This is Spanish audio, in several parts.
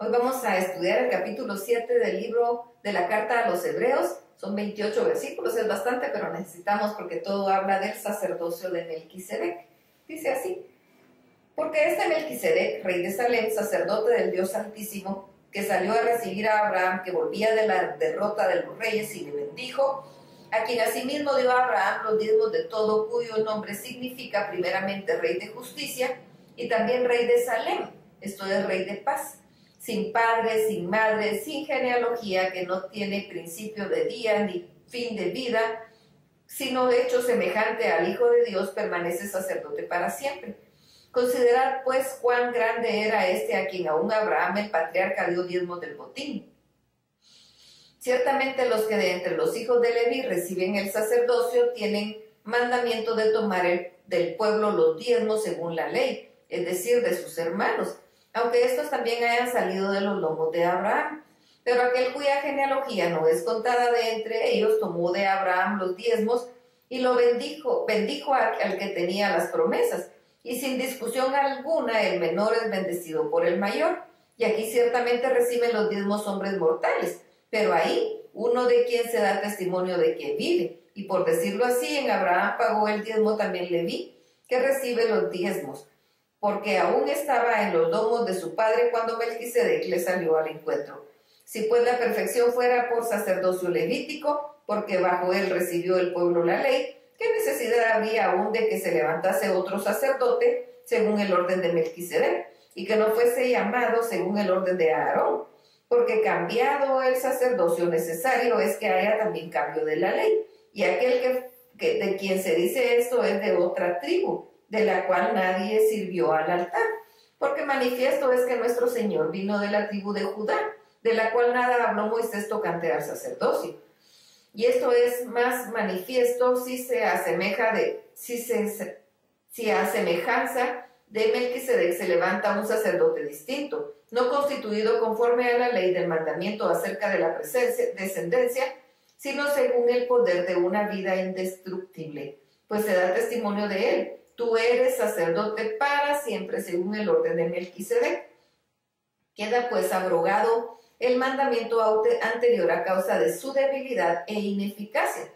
Hoy vamos a estudiar el capítulo 7 del libro de la Carta a los Hebreos. Son 28 versículos, es bastante, pero necesitamos porque todo habla del sacerdocio de Melquisedec. Dice así: porque este Melquisedec, rey de Salem, sacerdote del Dios Santísimo, que salió a recibir a Abraham, que volvía de la derrota de los reyes, y le bendijo, a quien asimismo dio a Abraham los diezmos de todo, cuyo nombre significa primeramente rey de justicia, y también rey de Salem, esto es rey de paz, sin padre, sin madre, sin genealogía, que no tiene principio de día ni fin de vida, sino de hecho semejante al Hijo de Dios, permanece sacerdote para siempre. Considerad pues cuán grande era este, a quien aún Abraham el patriarca dio diezmos del botín. Ciertamente los que de entre los hijos de Leví reciben el sacerdocio tienen mandamiento de tomar del pueblo los diezmos según la ley, es decir, de sus hermanos, aunque estos también hayan salido de los lomos de Abraham. Pero aquel cuya genealogía no es contada de entre ellos tomó de Abraham los diezmos y lo bendijo al que tenía las promesas, y sin discusión alguna el menor es bendecido por el mayor. Y aquí ciertamente reciben los diezmos hombres mortales, pero ahí uno de quien se da testimonio de que vive, y por decirlo así, en Abraham pagó el diezmo también Leví, que recibe los diezmos, porque aún estaba en los lomos de su padre cuando Melquisedec le salió al encuentro. Si pues la perfección fuera por sacerdocio levítico, porque bajo él recibió el pueblo la ley, ¿qué necesidad había aún de que se levantase otro sacerdote según el orden de Melquisedec, y que no fuese llamado según el orden de Aarón? Porque cambiado el sacerdocio, necesario es que haya también cambio de la ley, y aquel que de quien se dice esto es de otra tribu, de la cual nadie sirvió al altar, porque manifiesto es que nuestro Señor vino de la tribu de Judá, de la cual nada habló Moisés tocante al sacerdocio. Y esto es más manifiesto si a semejanza de Melquisedec se levanta un sacerdote distinto, no constituido conforme a la ley del mandamiento acerca de la descendencia, sino según el poder de una vida indestructible, pues se da testimonio de él: tú eres sacerdote para siempre según el orden de Melquisedec. Queda pues abrogado el mandamiento anterior a causa de su debilidad e ineficacia,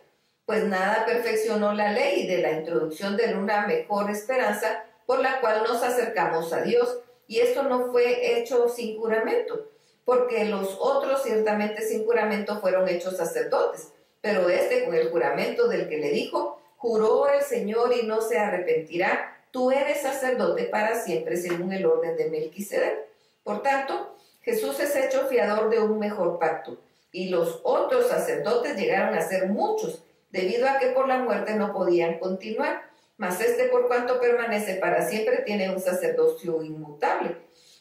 pues nada perfeccionó la ley de la introducción de una mejor esperanza por la cual nos acercamos a Dios, y esto no fue hecho sin juramento, porque los otros ciertamente sin juramento fueron hechos sacerdotes, pero este con el juramento del que le dijo: juró el Señor y no se arrepentirá, tú eres sacerdote para siempre según el orden de Melquisedec. Por tanto, Jesús es hecho fiador de un mejor pacto, y los otros sacerdotes llegaron a ser muchos, debido a que por la muerte no podían continuar, mas este, por cuanto permanece para siempre, tiene un sacerdocio inmutable,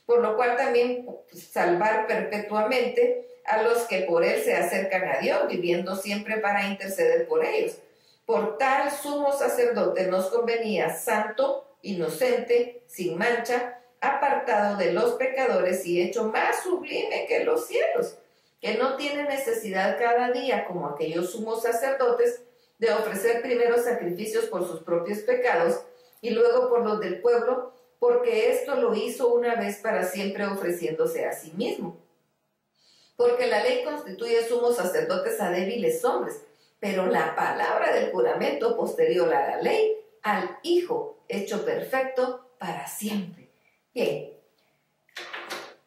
por lo cual también salvar perpetuamente a los que por él se acercan a Dios, viviendo siempre para interceder por ellos. Por tal sumo sacerdote nos convenía, santo, inocente, sin mancha, apartado de los pecadores y hecho más sublime que los cielos, que no tiene necesidad cada día, como aquellos sumos sacerdotes, de ofrecer primero sacrificios por sus propios pecados y luego por los del pueblo, porque esto lo hizo una vez para siempre, ofreciéndose a sí mismo. Porque la ley constituye sumos sacerdotes a débiles hombres, pero la palabra del juramento posterior a la ley, al Hijo, hecho perfecto para siempre. Bien,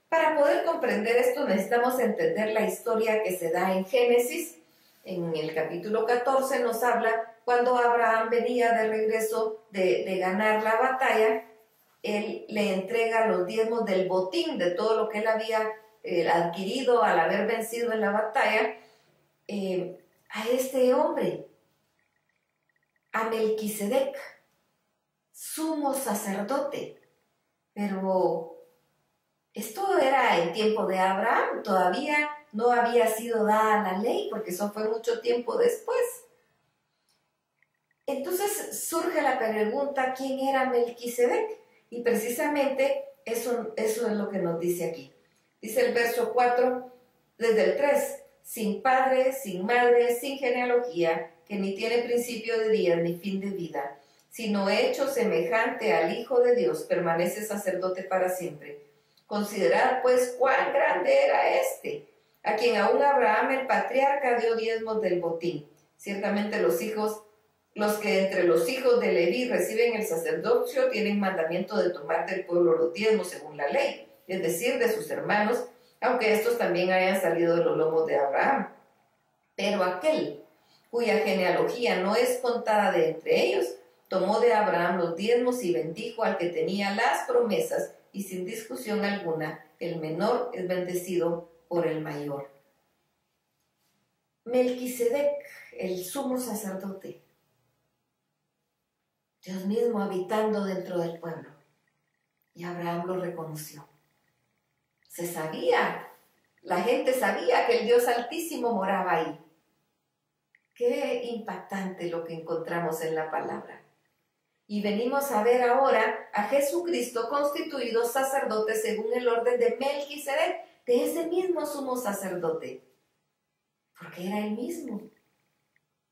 para poder comprender esto necesitamos entender la historia que se da en Génesis. En el capítulo 14 nos habla cuando Abraham venía de regreso de ganar la batalla. Él le entrega los diezmos del botín, de todo lo que él había adquirido al haber vencido en la batalla, a este hombre, a Melquisedec, sumo sacerdote. Pero esto era el tiempo de Abraham, todavía no había sido dada la ley, porque eso fue mucho tiempo después. Entonces surge la pregunta: ¿quién era Melquisedec? Y precisamente eso es lo que nos dice aquí. Dice el verso 4, desde el 3: sin padre, sin madre, sin genealogía, que ni tiene principio de día ni fin de vida, sino hecho semejante al Hijo de Dios, permanece sacerdote para siempre. Considerad pues cuán grande era este, a quien aún Abraham el patriarca dio diezmos del botín. Ciertamente los que entre los hijos de Leví reciben el sacerdocio tienen mandamiento de tomar del pueblo los diezmos según la ley, es decir, de sus hermanos, aunque estos también hayan salido de los lomos de Abraham. Pero aquel cuya genealogía no es contada de entre ellos, tomó de Abraham los diezmos y bendijo al que tenía las promesas, y sin discusión alguna, el menor es bendecido por el mayor. Melquisedec, el sumo sacerdote, Dios mismo habitando dentro del pueblo, y Abraham lo reconoció. Se sabía, la gente sabía que el Dios Altísimo moraba ahí. Qué impactante lo que encontramos en la palabra. Y venimos a ver ahora a Jesucristo constituido sacerdote según el orden de Melquisedec, de ese mismo sumo sacerdote. Porque era el mismo.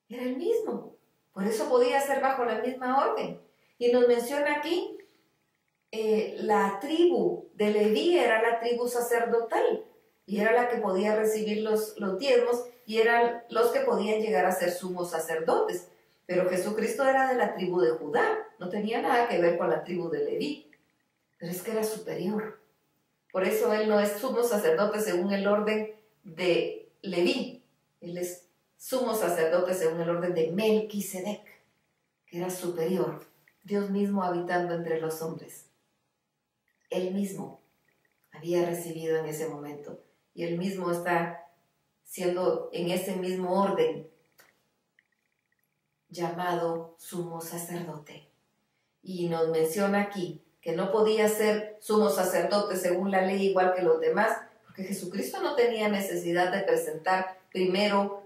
Era el mismo. Por eso podía ser bajo la misma orden. Y nos menciona aquí, la tribu de Leví era la tribu sacerdotal. Y era la que podía recibir los diezmos y eran los que podían llegar a ser sumos sacerdotes. Pero Jesucristo era de la tribu de Judá, no tenía nada que ver con la tribu de Leví. Pero es que era superior. Por eso él no es sumo sacerdote según el orden de Leví. Él es sumo sacerdote según el orden de Melquisedec, que era superior. Dios mismo habitando entre los hombres. Él mismo había recibido en ese momento. Y él mismo está siendo en ese mismo orden llamado sumo sacerdote. Y nos menciona aquí que no podía ser sumo sacerdote según la ley igual que los demás, porque Jesucristo no tenía necesidad de presentar primero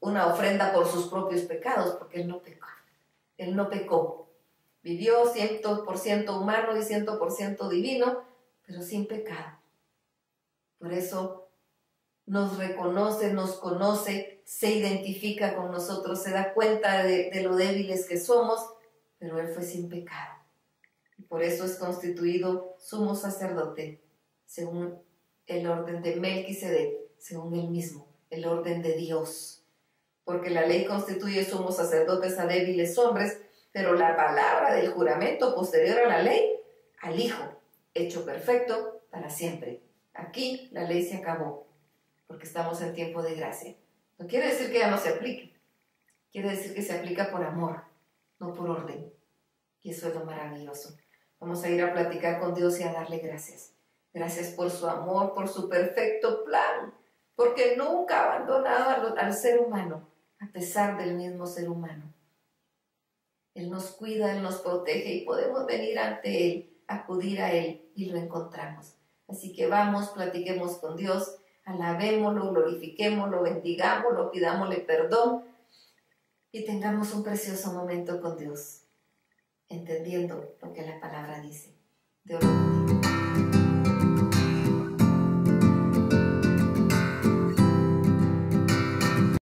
una ofrenda por sus propios pecados, porque él no pecó. Él no pecó. Vivió 100% humano y 100% divino, pero sin pecado. Por eso nos reconoce, nos conoce, se identifica con nosotros, se da cuenta de lo débiles que somos, pero él fue sin pecado. Y por eso es constituido sumo sacerdote, según el orden de Melquisedec, según él mismo, el orden de Dios. Porque la ley constituye sumos sacerdotes a débiles hombres, pero la palabra del juramento posterior a la ley, al Hijo, hecho perfecto para siempre. Aquí la ley se acabó, porque estamos en tiempo de gracia. No quiere decir que ya no se aplique, quiere decir que se aplica por amor, no por orden. Y eso es lo maravilloso. Vamos a ir a platicar con Dios y a darle gracias. Gracias por su amor, por su perfecto plan, porque nunca ha abandonado al ser humano, a pesar del mismo ser humano. Él nos cuida, Él nos protege y podemos venir ante Él, acudir a Él y lo encontramos. Así que vamos, platiquemos con Dios, alabémoslo, glorifiquémoslo, bendigámoslo, pidámosle perdón y tengamos un precioso momento con Dios, entendiendo lo que la palabra dice. Dios lo bendiga.